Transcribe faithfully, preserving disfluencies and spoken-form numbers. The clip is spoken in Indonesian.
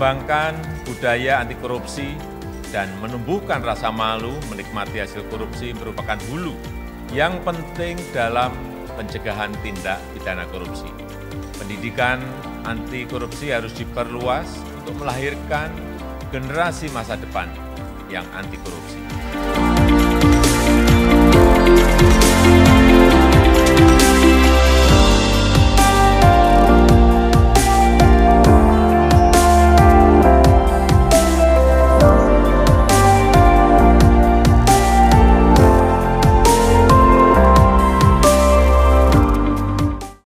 mengembangkan budaya anti korupsi dan menumbuhkan rasa malu menikmati hasil korupsi merupakan hulu yang penting dalam pencegahan tindak pidana korupsi. Pendidikan anti korupsi harus diperluas untuk melahirkan generasi masa depan yang anti korupsi.